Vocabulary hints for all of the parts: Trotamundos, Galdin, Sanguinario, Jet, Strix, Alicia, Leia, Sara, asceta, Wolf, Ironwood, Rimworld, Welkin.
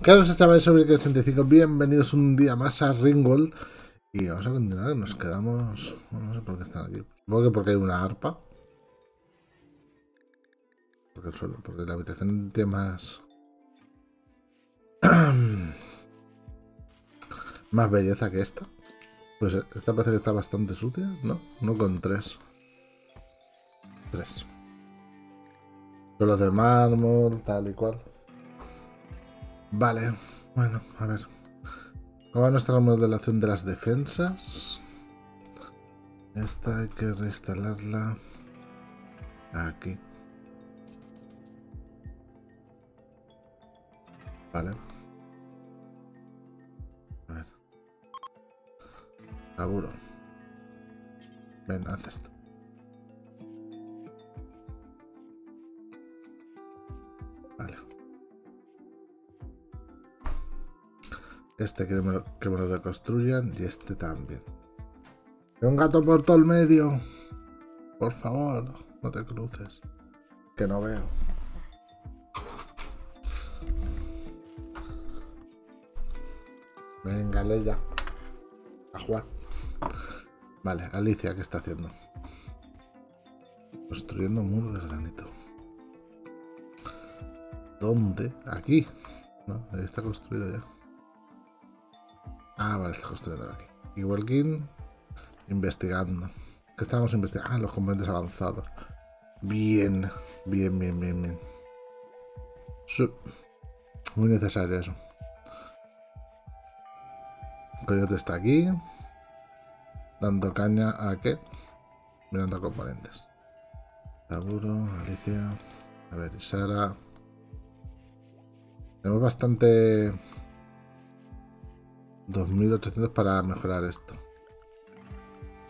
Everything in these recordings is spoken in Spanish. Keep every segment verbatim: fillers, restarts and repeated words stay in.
¿Qué tal, chavales? Soy Welkin ochenta y cinco. Bienvenidos un día más a Rimworld. Y vamos a continuar. Nos quedamos. Bueno, no sé por qué están aquí. Supongo que porque hay una arpa. Porque el suelo, porque la habitación tiene más. más belleza que esta. Pues esta parece que está bastante sucia, ¿no? No con tres. Tres. Suelos de mármol, tal y cual. Vale, bueno, a ver. ¿Cómo va nuestra remodelación de las defensas? Esta hay que reinstalarla aquí. Vale. A ver. Laburo. Ven, haz esto. Este que me, lo, que me lo deconstruyan y este también. ¡Un gato por todo el medio! Por favor, no te cruces. Que no veo. Venga, Leia. A jugar. Vale, Alicia, ¿qué está haciendo? Construyendo un muro de granito. ¿Dónde? Aquí. No, ahí está construido ya. Ah, vale, está construyendo aquí. Y Welkin investigando. ¿Qué estábamos investigando? Ah, los componentes avanzados. Bien, bien, bien, bien, bien. Sí. Muy necesario eso. Coyote está aquí. Dando caña a qué. Mirando componentes. Laburo, Alicia. A ver, y Sara. Tenemos bastante. dos mil ochocientos para mejorar esto.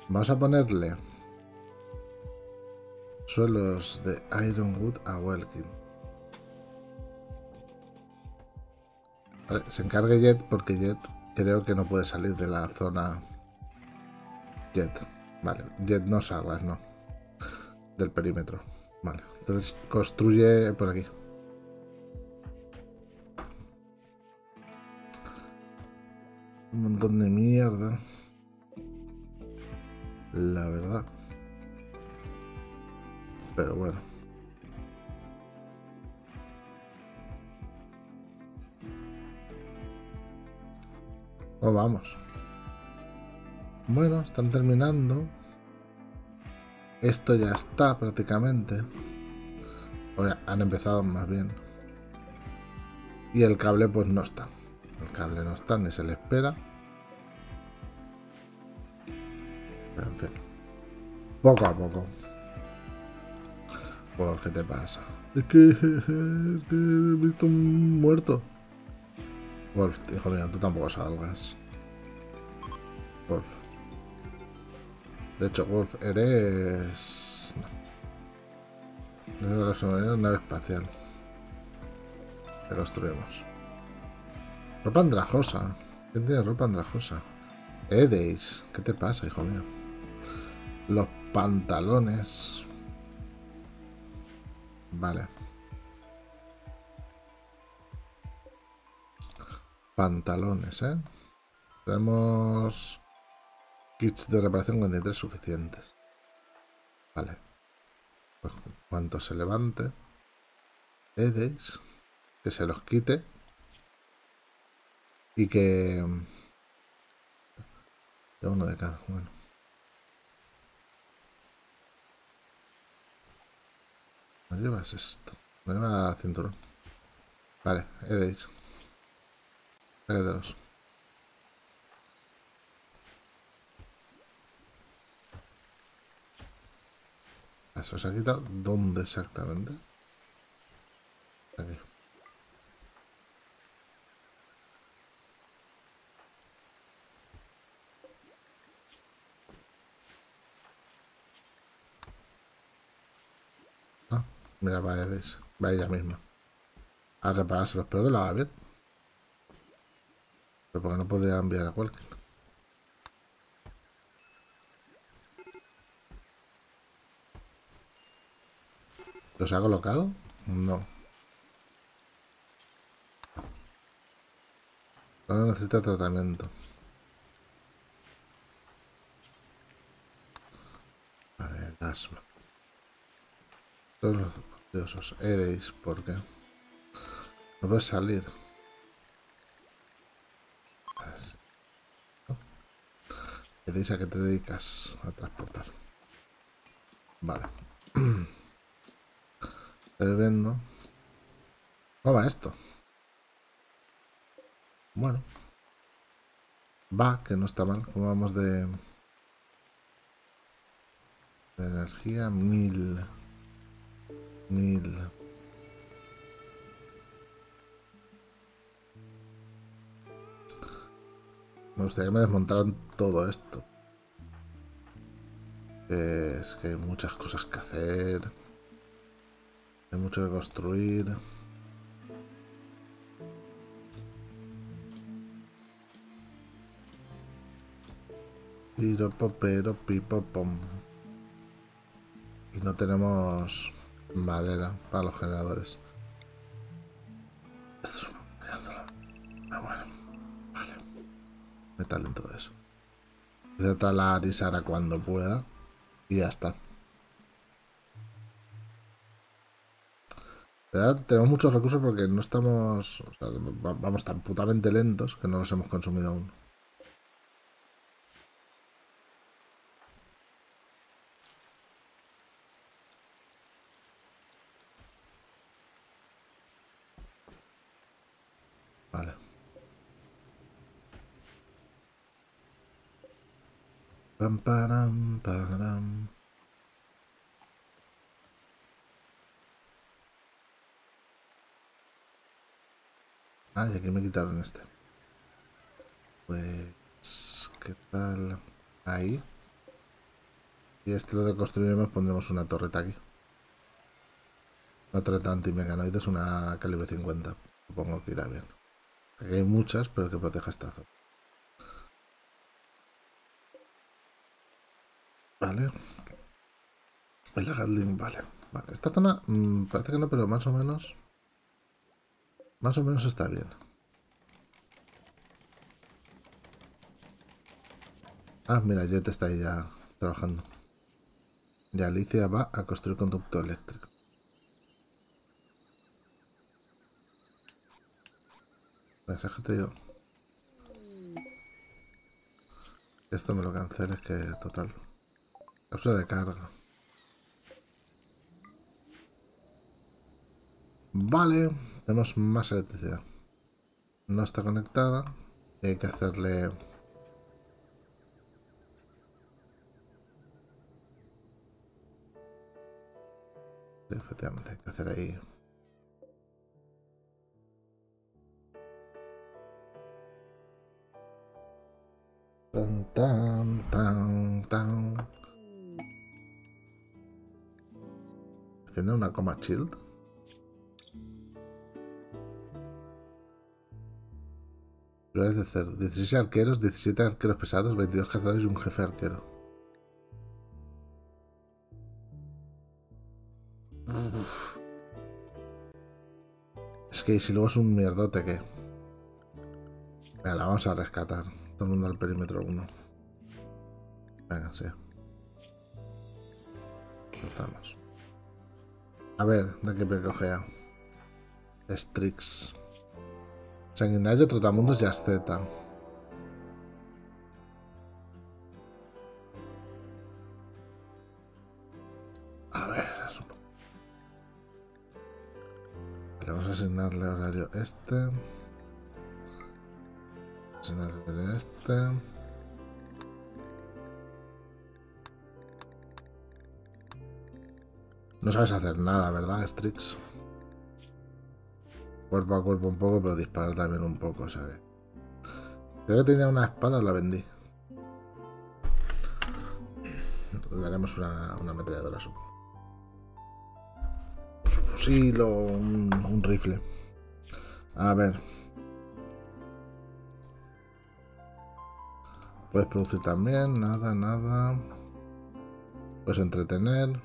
Vamos a ponerle suelos de Ironwood a Welkin. Vale, se encargue Jet porque Jet creo que no puede salir de la zona. Jet, vale, Jet no salgas, no. Del perímetro. Vale, entonces construye por aquí. Un montón de mierda. La verdad. Pero bueno. Pues vamos. Bueno, están terminando. Esto ya está prácticamente. O sea, han empezado más bien. Y el cable pues no está. El cable no está, ni se le espera. Pero en fin. Poco a poco. ¿Por qué te pasa? Es que, es que he visto un muerto. Wolf, hijo mío, tú tampoco salgas. Wolf. De hecho, Wolf, eres... No. No es nave espacial. Te construimos. Ropa andrajosa. ¿Quién tiene ropa andrajosa? Edes. ¿Qué te pasa, hijo mío? Los pantalones. Vale. Pantalones, ¿eh? Tenemos kits de reparación cuarenta y tres suficientes. Vale. Pues cuanto se levante. Edes. Que se los quite. Y que... uno de cada, bueno. ¿No llevas esto? No lleva cinturón. Vale, he de ir. He de dos. Eso se ha quitado. ¿Dónde exactamente? Aquí. Mira, va Edes, va ella misma a reparárselos, pero que la va bien. Pero porque no podía enviar a Welkin. ¿Los ha colocado? No. No necesita tratamiento. Vale, el asma. Todos los odiosos Edes, ¿por qué? No puedes salir. Edes, ¿a qué te dedicas? A transportar. Vale. Estoy viendo. ¿Cómo va esto? Bueno. Va, que no está mal. ¿Cómo vamos de... de energía? Mil. Mil. Me gustaría que me desmontaran todo esto. Es que hay muchas cosas que hacer. Hay mucho que construir. Piropo, pero pipo, pom. Y no tenemos madera para los generadores. Esto es una mirándola. Pero bueno, vale. Metal en todo eso. Voy a talar y Sara cuando pueda. Y ya está. ¿Verdad? Tenemos muchos recursos porque no estamos... O sea, vamos tan putamente lentos que no los hemos consumido aún. Pam, pam, pam. Ah, y aquí me quitaron este. Pues... ¿qué tal? Ahí. Y este lo de construiremos, pondremos una torreta aquí. Una torreta antimecanoides, una calibre cincuenta. Supongo que irá bien. Aquí hay muchas, pero que proteja esta zona. Vale. La Galdin, vale. Vale. Esta zona mmm, parece que no, pero más o menos. Más o menos está bien. Ah, mira, Jet está ahí ya trabajando. Y Alicia va a construir conducto eléctrico. Déjate yo. Esto me lo canceles, que total. Cápsula de carga. Vale, tenemos más electricidad. No está conectada. Hay que hacerle... Sí, efectivamente, hay que hacer ahí... Tan, tan, tan, tan... ¿Tiene una coma shield? Pruebas de cero. dieciséis arqueros, diecisiete arqueros pesados, veintidós cazadores y un jefe arquero. Uf. Es que si luego es un mierdote que... Venga, la vamos a rescatar. Todo el mundo al perímetro uno. Venga, sí. Cortamos. A ver, ¿de qué me cogea? Strix. Sanguinario, Trotamundos y asceta. A ver, supongo. Vale, vamos a asignarle horario este. Asignarle este. No sabes hacer nada, ¿verdad, Strix? Cuerpo a cuerpo un poco, pero disparar también un poco, ¿sabes? Creo que tenía una espada, la vendí. Le haremos una, una ametralladora, supongo. Pues un fusil o un, un rifle. A ver. Puedes producir también, nada, nada. Puedes entretener.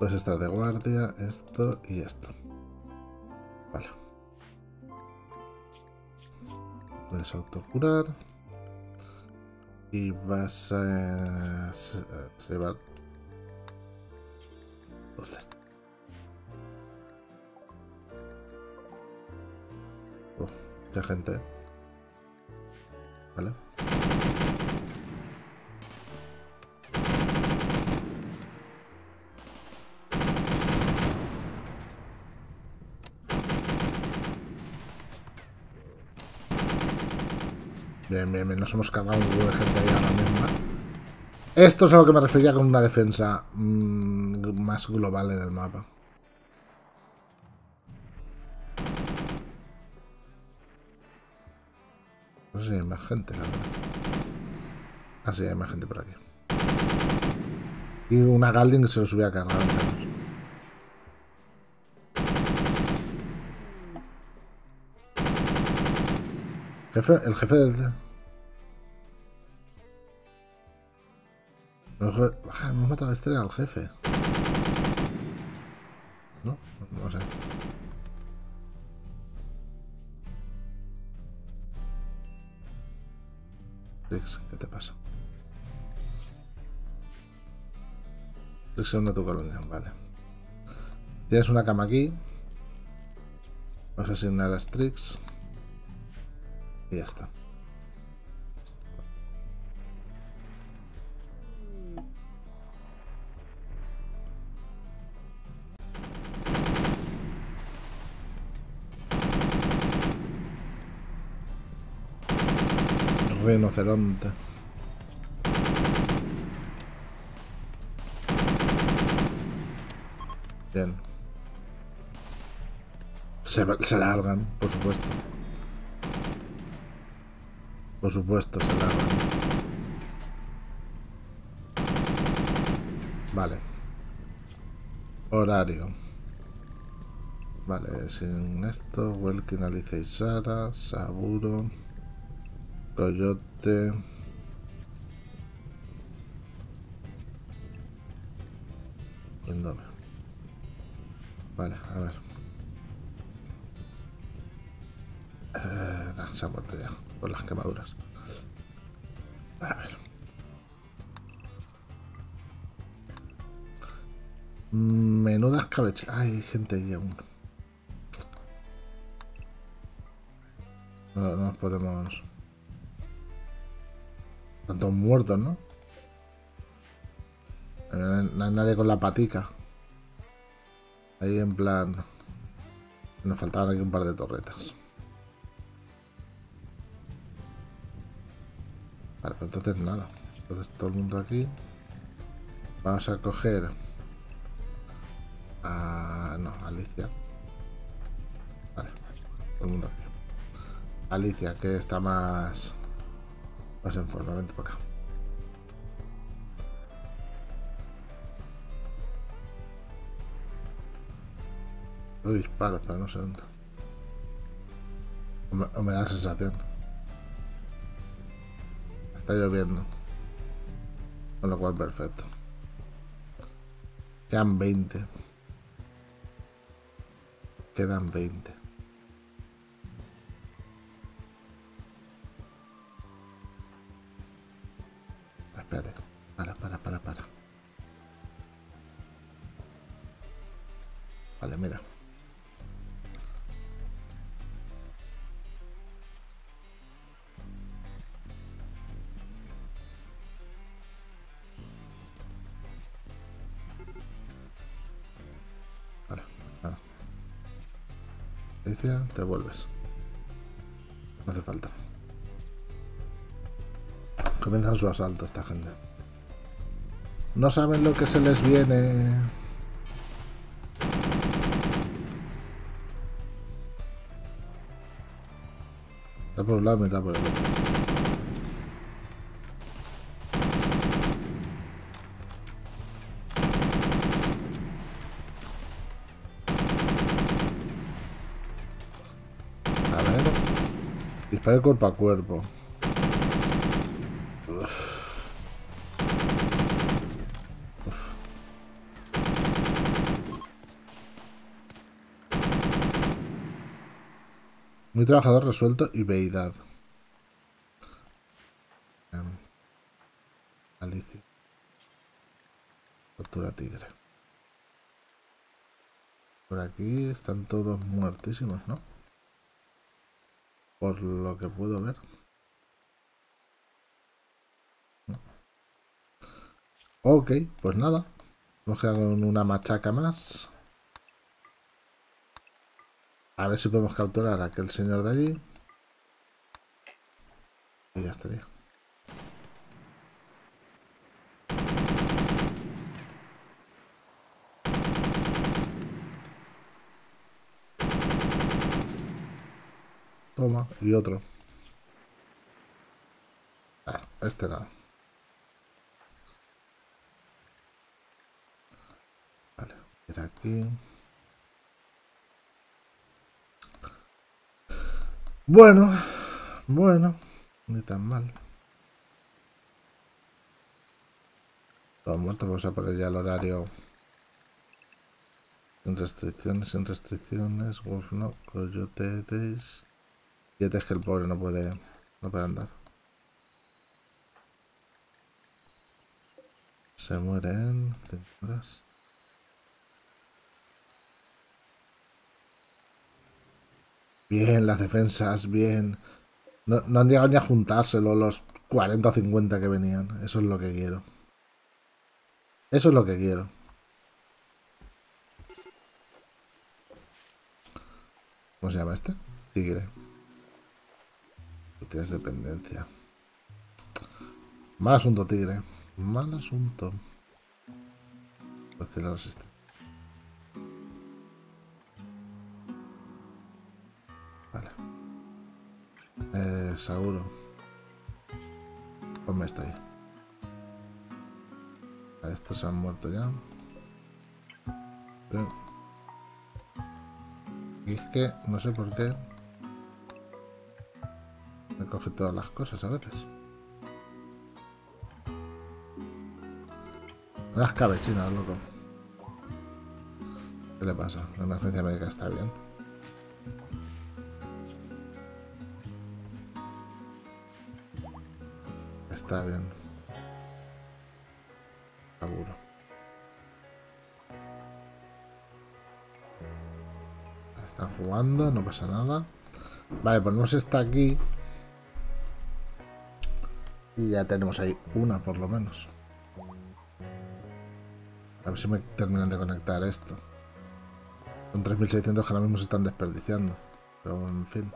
Puedes estar de guardia, esto y esto. Vale. puedes autocurar. Y vas a llevar doce. Oh, mucha gente. Vale. Bien, bien, bien, nos hemos cargado un grupo de gente ahí ahora mismo. Esto es a lo que me refería con una defensa mmm, más global del mapa. No sé si hay más gente, la verdad. Ah, sí, hay más gente por aquí. Y una Galdin que se los hubiera cargado. Jefe, el jefe de... Ah, hemos matado a Estrella al jefe. No, no sé. Strix, ¿qué te pasa? Strix se une a tu colonia, vale. Tienes una cama aquí. Vas a asignar a Strix. Y ya está. Rinoceronte. Bien. Se, se largan, por supuesto. Por supuesto, se la... Vale. Horario. Vale, sin esto. Welkin, Alicia y Sara. Saburo. Coyote. Indome. Vale, a ver. Eh, no, se ha muerto ya. Por las quemaduras. A ver. Menudas cabezas. Hay gente ahí aún. No, no nos podemos... Tantos muertos, ¿no? No hay nadie con la patica. Ahí en plan... Nos faltaban aquí un par de torretas. Vale, pues entonces nada. Entonces todo el mundo aquí. Vamos a coger a... No, Alicia. Vale. Todo el mundo aquí. Alicia, que está más... Más en forma. Vente para acá. No disparos, pero no sé dónde. O me, o me da la sensación. Está lloviendo. Con lo cual, perfecto. Quedan veinte. Quedan veinte. Espérate. Para, para, para, para. Vale, mira. Te vuelves. No hace falta. Comienzan su asalto esta gente. No saben lo que se les viene. Está por un lado y está por el otro. Para el cuerpo a cuerpo. Uf. Uf. Muy trabajador resuelto y veidad. captura tigre. Por aquí están todos muertísimos, ¿no? Por lo que puedo ver. Ok, pues nada. Vamos a quedar con una machaca más. A ver si podemos capturar a aquel señor de allí. Y ya estaría. Toma, y otro. Ah, este lado. Vale, era aquí. Bueno, bueno, ni tan mal. Todos muertos, vamos a poner ya el horario. Sin restricciones, sin restricciones. Wolf no, coyote, Edes. Jet es que el pobre no puede, no puede andar. Se mueren cinco horas. Bien, las defensas, bien. No, no han llegado ni a juntárselo los cuarenta o cincuenta que venían. Eso es lo que quiero. Eso es lo que quiero. ¿Cómo se llama este? Tigre. Tienes dependencia. Mal asunto, tigre. Mal asunto. Pues la resistencia. Eh, seguro. Ponme esto ahí. A estos se han muerto ya. Pero... Y es que no sé por qué. Me coge todas las cosas a veces. Las cabechinas, loco. ¿Qué le pasa? La emergencia médica está bien. Está bien. Seguro. Está jugando, no pasa nada. Vale, ponemos esta aquí. Y ya tenemos ahí una por lo menos. A ver si me terminan de conectar esto. Son tres mil seiscientos que ahora mismo se están desperdiciando. Pero en fin.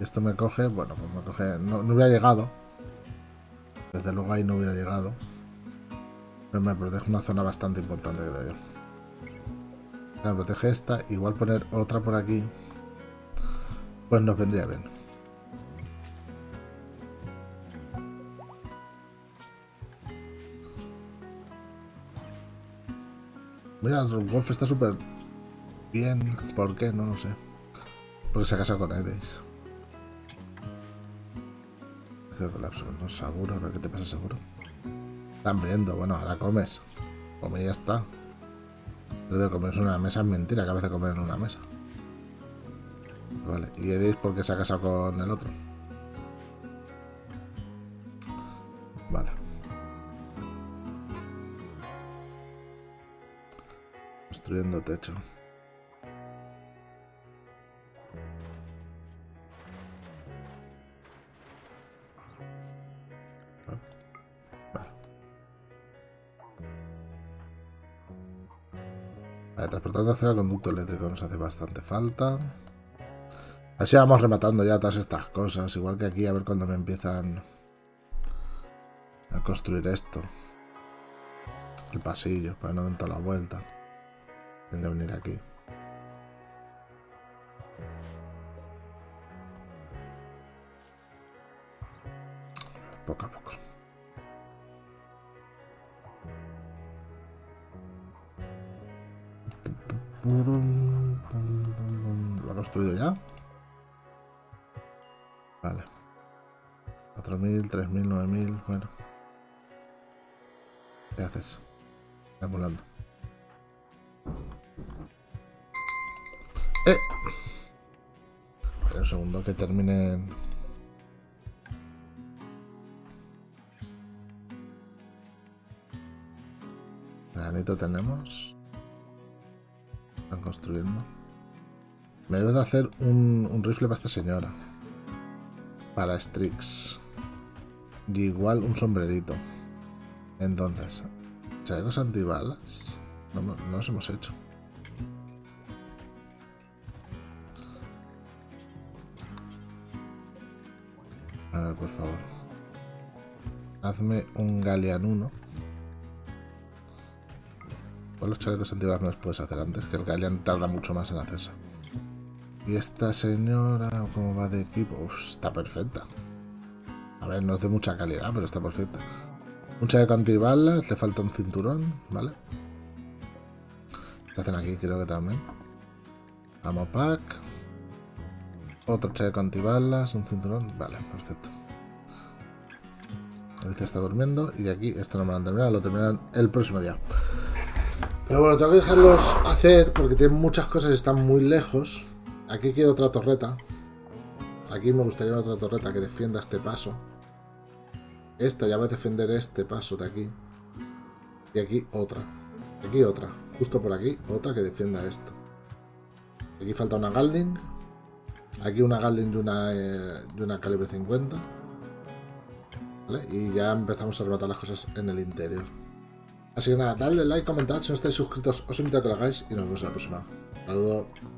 Esto me coge, bueno, pues me coge... No, no hubiera llegado. Desde luego ahí no hubiera llegado. Pero me protege una zona bastante importante, creo yo. Me protege esta. Igual poner otra por aquí. Pues nos vendría bien. Mira, el golf está súper bien. ¿Por qué? No lo sé. Porque se ha casado con Edes. Creo que colapso, no, seguro, a ver qué te pasa, seguro. Están viendo, bueno, ahora comes. Come y ya está. Lo de comer en una mesa es mentira, que a veces comer en una mesa. Vale, y Edes porque se ha casado con el otro. Vale. Construyendo techo. Transportando hacia el conducto eléctrico nos hace bastante falta. Así vamos rematando ya todas estas cosas. Igual que aquí, a ver cuando me empiezan a construir esto. El pasillo, para no dar toda la vuelta. Tengo que venir aquí. Poco a poco. ¿Lo ha construido ya? Vale. cuatro mil, tres mil, nueve mil, bueno. ¿Qué haces? Está volando. ¡Eh! Espera un segundo que terminen. planeta tenemos? Están construyendo. Me debes de hacer un, un rifle para esta señora. Para Strix. Y igual un sombrerito. Entonces, chalecos antibalas. No, no los hemos hecho. A ver, por favor. Hazme un Galean uno. Pues los chalecos antibalas no los puedes hacer antes, que el Galean tarda mucho más en hacerse. Y esta señora, ¿cómo va de equipo? Uf, está perfecta. A ver, no es de mucha calidad, pero está perfecta. Un chaleco antibalas, le falta un cinturón, ¿vale? ¿Qué hacen aquí? Creo que también. Ammo pack. Otro chaleco antibalas, un cinturón. Vale, perfecto. Alicia está durmiendo y aquí esto no me lo han terminado, lo terminarán el próximo día. Pero bueno, tengo que dejarlos hacer porque tienen muchas cosas y están muy lejos. Aquí quiero otra torreta. Aquí me gustaría otra torreta que defienda este paso. Esta ya va a defender este paso de aquí. Y aquí otra. Aquí otra. Justo por aquí, otra que defienda esta. Aquí falta una Galdin. Aquí una Galdin y una, eh, y una calibre cincuenta. ¿Vale? Y ya empezamos a rematar las cosas en el interior. Así que nada, dadle like, comentad. Si no estáis suscritos, os invito a que lo hagáis. Y nos vemos en la próxima. Saludos.